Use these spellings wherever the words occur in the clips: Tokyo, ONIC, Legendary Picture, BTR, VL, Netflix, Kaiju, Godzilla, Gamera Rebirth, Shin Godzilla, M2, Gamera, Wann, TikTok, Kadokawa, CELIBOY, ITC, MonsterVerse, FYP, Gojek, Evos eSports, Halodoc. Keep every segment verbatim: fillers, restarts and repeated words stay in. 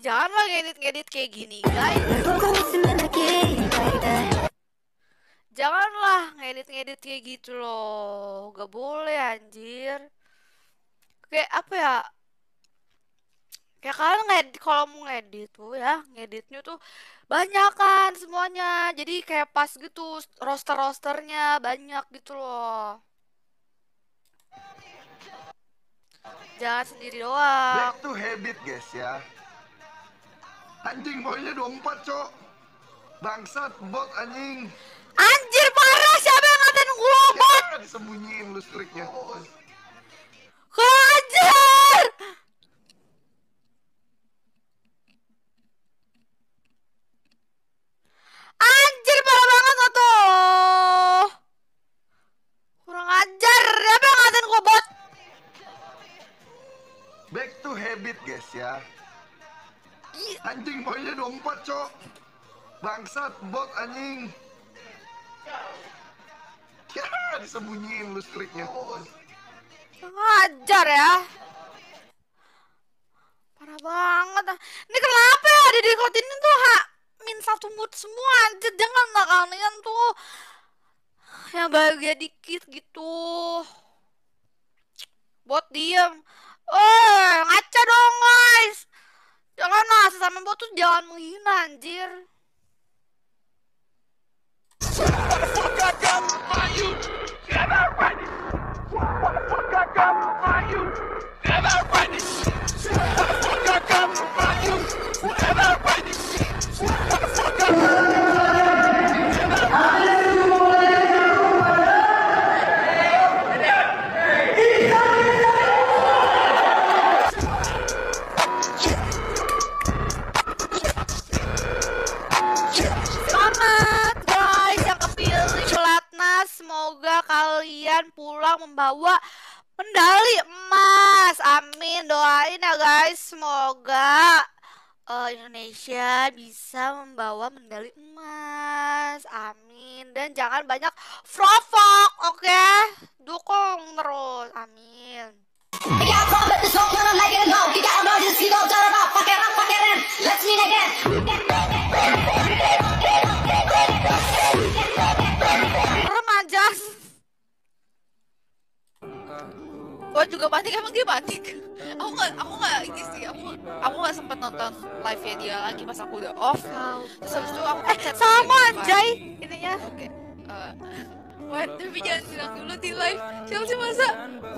janganlah ngedit-ngedit kayak gini, guys. Janganlah ngedit-ngedit kayak gitu loh. Gak boleh anjir. Kayak apa ya? Ya kalian ngedit, kalau mau ngedit tuh ya, ngeditnya tuh banyak kan semuanya. Jadi kayak pas gitu, roster-rosternya banyak gitu loh. Jangan sendiri doang. Back to habit guys ya. Anjing poinnya dua puluh empat cok. Bangsat bot anjing. Anjir parah, siapa yang ngatain gua bot? Siapa disembunyiin lu striknya? Anjir. Anjir parah banget lo tuh. Kurang ajar, siapa yang ngatain gua bot? Back to habit guys ya. Anjing poinnya dua puluh empat cok. Bangsat bot anjing. Ya disembunyiin lu striknya. Ngajar ya. Parah banget. Ini kenapa ya di Discord ini tuh hak min satu mood semua anjir. Jangan lah kalian tuh yang bahagia dikit gitu. Bot diem. Eh, ngaca dong guys. Jangan lah sesama bot tuh jangan menghina anjir. Pulang membawa medali emas, amin, doain ya guys, semoga uh, Indonesia bisa membawa medali emas, amin, dan jangan banyak provok, oke, okay? Dukung terus, amin. Remaja. Gua juga panik, emang dia panik. Aku gak, aku gak ini sih, aku, aku gak sempet nonton live-nya dia lagi pas aku udah off. Terus habis itu aku eh, sama anjay ininya. Oke, uh, what, tapi jangan bilang dulu di live. Siapa sih masa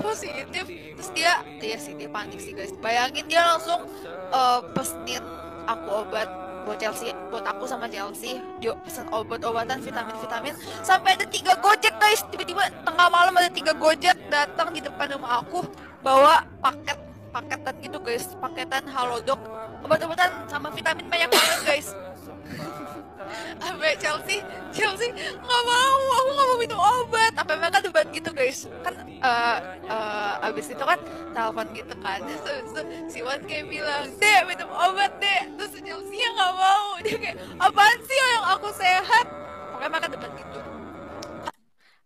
positif? Terus dia, iya sih dia panik sih guys. Bayangin dia langsung uh, pestin aku obat buat Chelsea, buat aku sama Chelsea. Dia pesan obat-obatan, vitamin-vitamin. Sampai ada tiga gojek guys, tiba-tiba tengah malam ada tiga gojek datang di depan rumah aku bawa paket paketan gitu guys, paketan Halodoc, obat-obatan sama vitamin banyak banget guys. Sampai Chelsea, Chelsea nggak mau, aku nggak mau minum obat. Sampai mereka debat gitu guys, kan uh, uh, abis itu kan telepon gitu kan. Terus so, so, si Wan kayak bilang, deh minum obat deh. Terus Chelsea yang nggak mau, dia kayak apaan sih yang aku sehat. Pokoknya mereka debat gitu.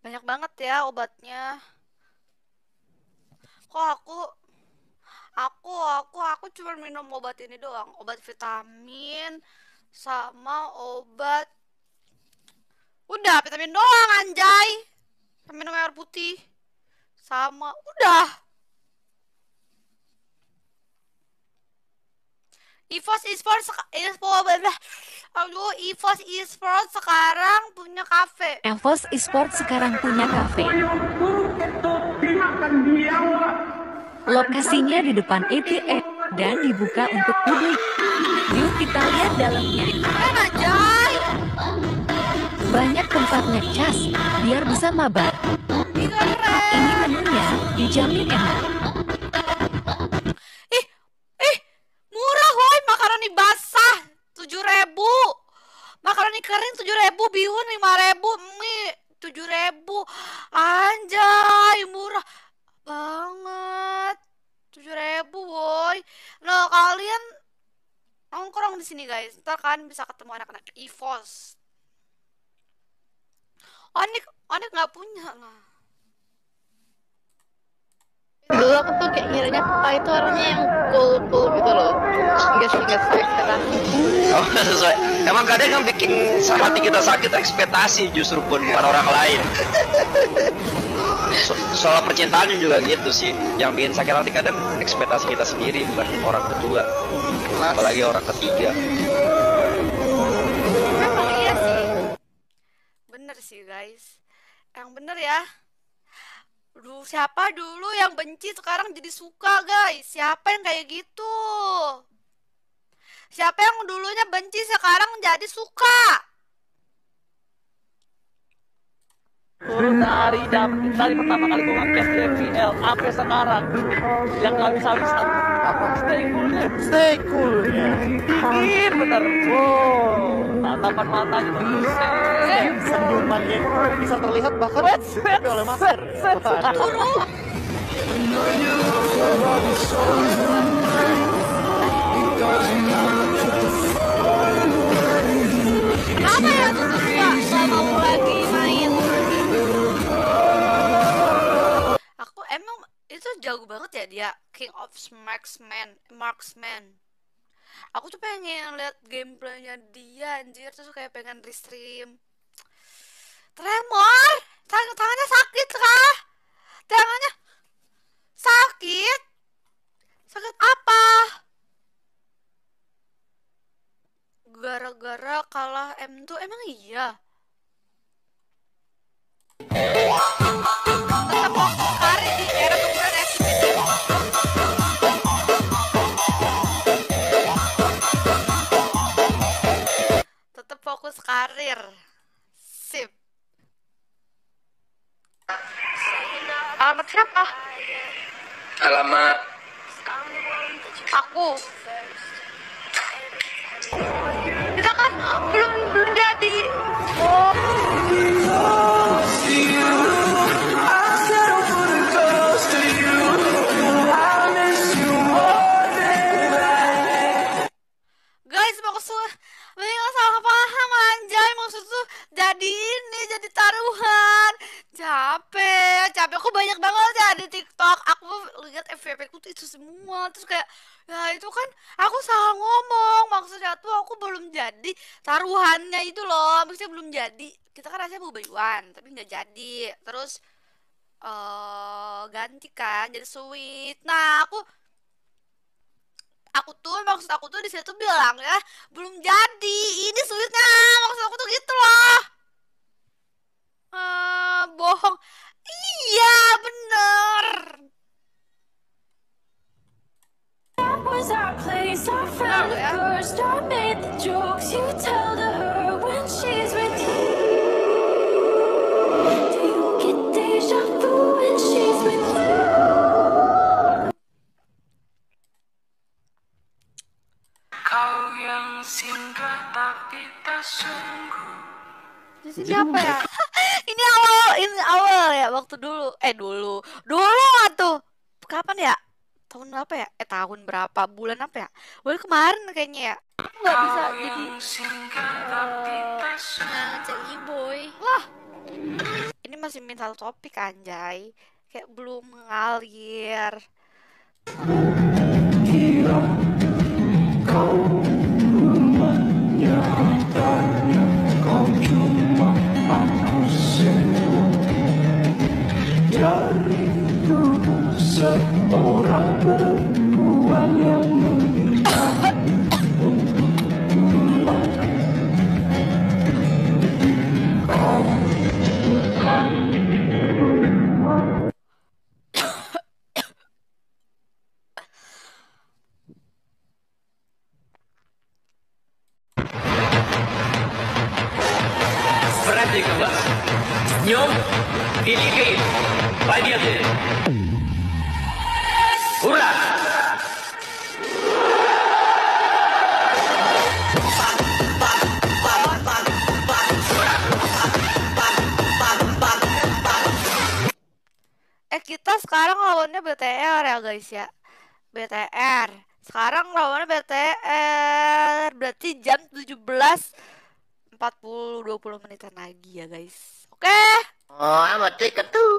Banyak banget ya obatnya. Kok aku, aku, aku, aku cuma minum obat ini doang, obat vitamin. Sama obat. Udah, vitamin doang anjay. Minum air putih. Sama, udah. Evos eSports, aduh, Evos eSports sekarang punya kafe. Evos eSports sekarang punya kafe. Lokasinya di depan I T C dan dibuka untuk publik. Yuk kita lihat dalamnya. Banyak tempat ngecas biar bisa mabar. Ini menunya dijamin enak. Ih, ih, murah woi, makaroni basah tujuh ribu. Makaroni kering tujuh ribu, bihun lima ribu, mie tujuh ribu. Anjay, murah banget. tujuh ribu woi. Nah, kalian nongkrong di sini guys, ntar kalian bisa ketemu anak-anak Evos. Onik, Onik nggak punya lah. Dulu aku tuh kayak ngiranya Papa itu orangnya yang cool cool gitu loh, nggak habis tiga stack kan. Oh, sesuai. Emang kadang yang bikin hati kita sakit ekspektasi justru pun bukan orang lain. So, soal percintaan juga gitu sih, yang bikin sakit hati kadang ekspektasi kita sendiri bukan orang kedua, apalagi orang ketiga. Memang iya sih, bener sih guys, yang bener ya. Aduh, siapa dulu yang benci sekarang jadi suka guys? Siapa yang kayak gitu? Siapa yang dulunya benci sekarang jadi suka? Dari jam dari pertama kali gue ngecast di V L sampai sekarang yang gak habis-habisan apa stay coolnya, stay coolnya dingin bener. Wow, tatapan matanya bener, senyumannya bisa terlihat bahkan di oleh masker. Apa yang suka sama lagi main? Aku emang itu jago banget ya dia, King of Marksman, Marksman. Aku tuh pengen lihat gameplaynya dia anjir, terus kayak pengen restream. Tremor, Tang tangannya sakit kah? Tangannya sakit? Sakit apa? Gara-gara kalah M dua emang iya. Tetap hari di era kemudian S C P. Fokus karir. Sip. Alamat siapa? Alamat aku. Kita kan belum belum jadi. Oh. Guys, mau kesuah. Mereka salah paham anjay, maksud tuh jadi ini, jadi taruhan. Capek, capek, aku banyak banget ya di TikTok. Aku lihat F Y P ku tuh itu semua. Terus kayak, ya itu kan aku salah ngomong. Maksudnya tuh aku belum jadi taruhannya itu loh. Maksudnya belum jadi, kita kan rasanya mau bayuan, tapi nggak jadi. Terus uh, ganti kan, jadi sweet. Nah aku Aku tuh, maksud aku tuh disitu bilang ya, belum jadi, ini sulitnya, maksud aku tuh gitu loh. Uh, bohong, iya bener. Ini apa ya? Ini awal, ini awal ya waktu dulu, eh dulu, dulu atau kapan ya? Tahun berapa ya? Eh tahun berapa? Bulan apa ya? Bulan kemarin kayaknya ya. Aku nggak bisa jadi C I boy. Wah, ini masih minta topik anjay, kayak belum mengalir. Dari tubuh seorang perempuan yang meminta untuk pulang. Kau bukan perempuan. Perhatikan Mbak, senyum, pilih-pilih. Bagian deh. Hurra! Eh kita sekarang lawannya B T R ya guys ya. B T R. Sekarang lawannya B T R. Berarti jam tujuh belas empat puluh, dua puluh menitan lagi ya guys. Oke. Okay? Oh, amat tiket tuh.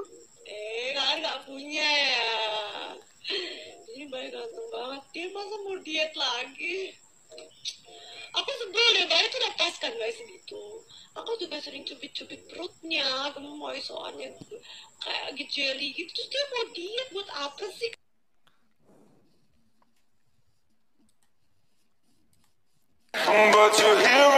Eh, kalian nggak punya ya? asli baik ganteng banget. Dia masa mau diet lagi? Aku sebel deh, baik tuh udah pas kan guys gitu. Aku juga sering cubit-cubit perutnya, gemoy soalnya kayak jelly gitu. Terus dia mau diet buat apa sih? But you hear me.